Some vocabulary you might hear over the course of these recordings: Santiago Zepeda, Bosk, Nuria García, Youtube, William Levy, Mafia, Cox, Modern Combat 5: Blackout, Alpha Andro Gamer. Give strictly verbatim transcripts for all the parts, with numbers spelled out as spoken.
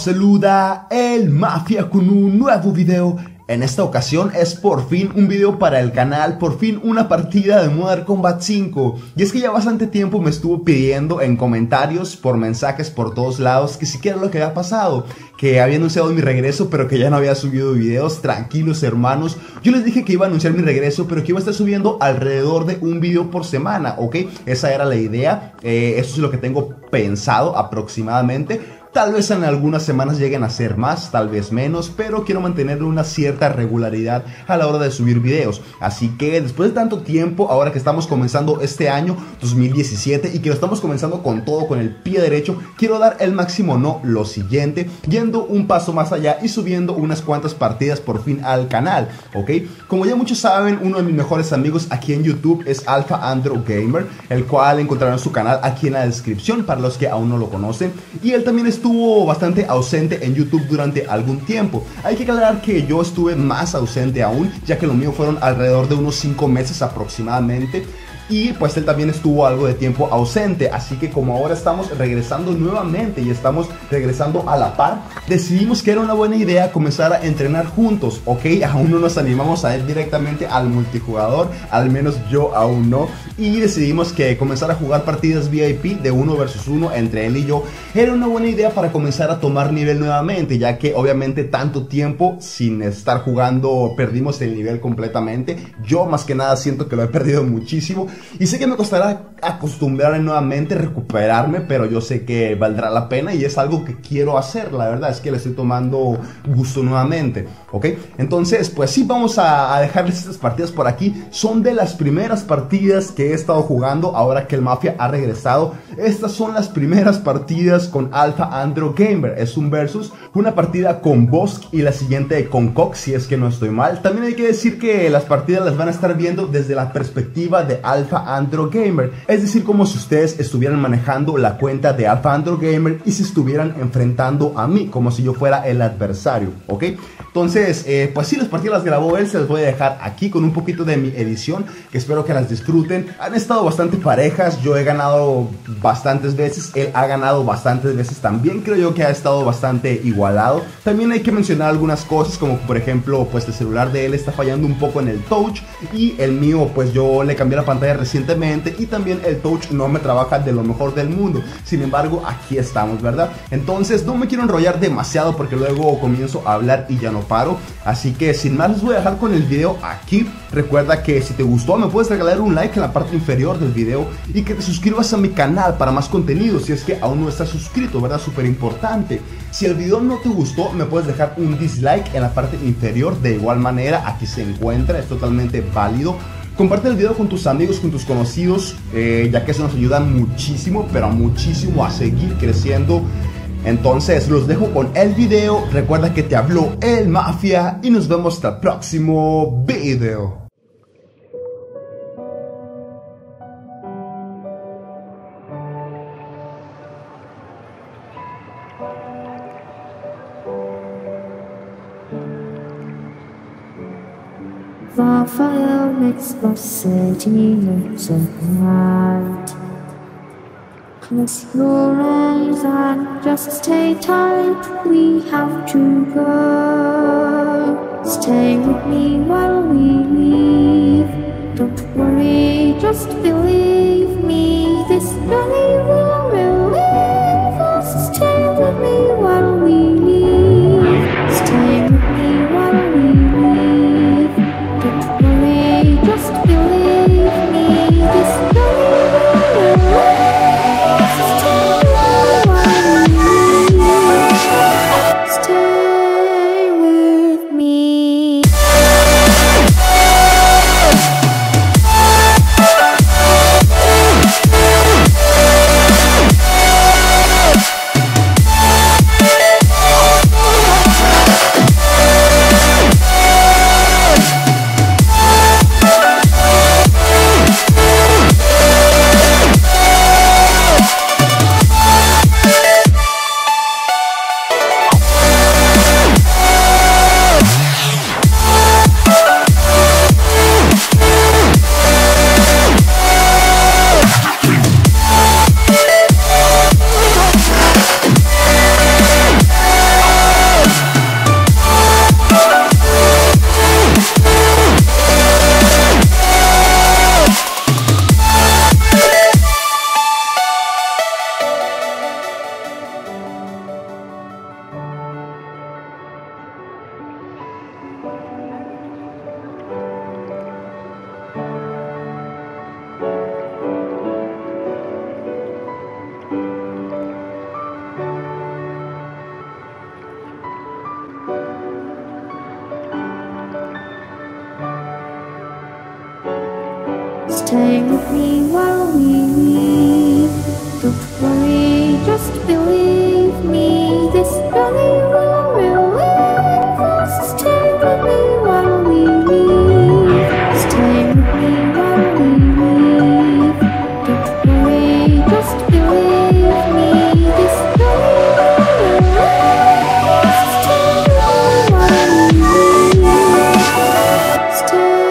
Os saluda el Mafia con un nuevo video. En esta ocasión es por fin un video para el canal, por fin una partida de Modern Combat cinco. Y es que ya bastante tiempo me estuvo pidiendo en comentarios, por mensajes por todos lados, que siquiera lo que había pasado, que había anunciado mi regreso pero que ya no había subido videos. Tranquilos hermanos, yo les dije que iba a anunciar mi regreso pero que iba a estar subiendo alrededor de un video por semana, ¿ok? Esa era la idea, eh, eso es lo que tengo pensado aproximadamente. Tal vez en algunas semanas lleguen a ser más, tal vez menos, pero quiero mantener una cierta regularidad a la hora de subir videos. Así que después de tanto tiempo, ahora que estamos comenzando este año dos mil diecisiete y que lo estamos comenzando con todo, con el pie derecho, quiero dar el máximo no, lo siguiente, yendo un paso más allá y subiendo unas cuantas partidas por fin al canal, ¿ok? Como ya muchos saben, uno de mis mejores amigos aquí en YouTube es Alpha Andro Gamer, el cual encontrarán su canal aquí en la descripción para los que aún no lo conocen, y él también es estuvo bastante ausente en YouTube durante algún tiempo. Hay que aclarar que yo estuve más ausente aún, ya que lo mío fueron alrededor de unos cinco meses aproximadamente, y pues él también estuvo algo de tiempo ausente. Así que como ahora estamos regresando nuevamente y estamos regresando a la par, decidimos que era una buena idea comenzar a entrenar juntos, ¿ok? Aún no nos animamos a ir directamente al multijugador, al menos yo aún no, y decidimos que comenzar a jugar partidas V I P de uno versus uno entre él y yo era una buena idea para comenzar a tomar nivel nuevamente, ya que obviamente tanto tiempo sin estar jugando perdimos el nivel completamente. Yo más que nada siento que lo he perdido muchísimo y sé que me costará acostumbrarme nuevamente, recuperarme, pero yo sé que valdrá la pena y es algo que quiero hacer. La verdad es que le estoy tomando gusto nuevamente, ¿ok? Entonces, pues sí, vamos a, a dejarles estas partidas por aquí. Son de las primeras partidas que he estado jugando ahora que el Mafia ha regresado. Estas son las primeras partidas con Alpha Andro Gamer. Es un versus, una partida con Bosk y la siguiente con Cox, si es que no estoy mal. También hay que decir que las partidas las van a estar viendo desde la perspectiva de Alpha Alpha Andro Gamer, es decir, como si ustedes estuvieran manejando la cuenta de Alpha Andro Gamer y se estuvieran enfrentando a mí, como si yo fuera el adversario, ¿ok? Entonces, eh, pues sí, las partidas las grabó él, se las voy a dejar aquí con un poquito de mi edición, que espero que las disfruten. Han estado bastante parejas, yo he ganado bastantes veces, él ha ganado bastantes veces también, creo yo que ha estado bastante igualado. También hay que mencionar algunas cosas, como por ejemplo, pues el celular de él está fallando un poco en el touch, y el mío, pues yo le cambié la pantalla recientemente y también el touch no me trabaja de lo mejor del mundo. Sin embargo, aquí estamos, ¿verdad? Entonces no me quiero enrollar demasiado porque luego comienzo a hablar y ya no paro. Así que sin más les voy a dejar con el video aquí. Recuerda que si te gustó me puedes regalar un like en la parte inferior del video y que te suscribas a mi canal para más contenido si es que aún no estás suscrito, ¿verdad? Súper importante. Si el video no te gustó me puedes dejar un dislike en la parte inferior, de igual manera aquí se encuentra, es totalmente válido. Comparte el video con tus amigos, con tus conocidos, eh, ya que eso nos ayuda muchísimo, pero muchísimo a seguir creciendo. Entonces los dejo con el video, recuerda que te habló el Mafia y nos vemos hasta el próximo video. Raphael makes Mercedes and light. Close your eyes and just stay tight. We have to go. Stay with me while we leave. Don't worry, just believe me. This journey will relieve us. Stay with me while we leave. Stay with me while we leave. Don't worry, just believe me. This journey will relieve us. Stay with me while we leave. Stay with me. time with me while we leave. Don't worry, just believe me. This valley will reinforce. It's time with me while we leave. It's time with me while we leave. Don't worry, just believe me. This valley will reinforce. It's time with me while we leave. It's time with me.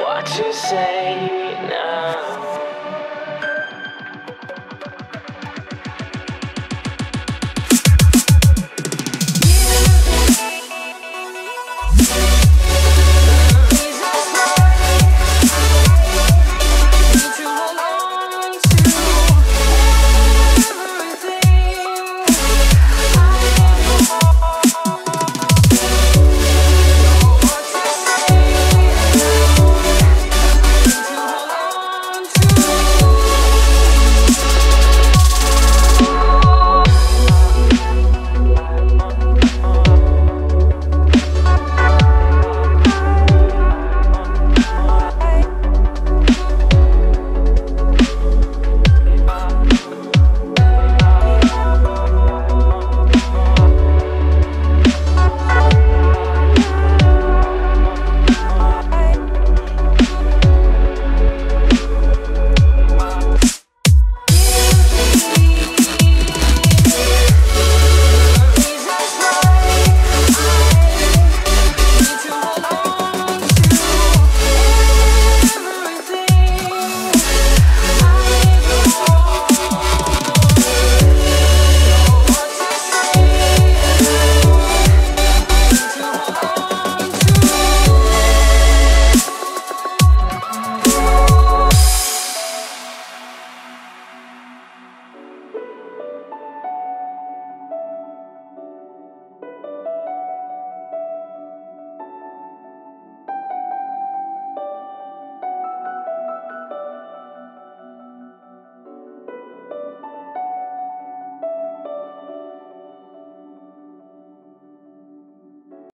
What to say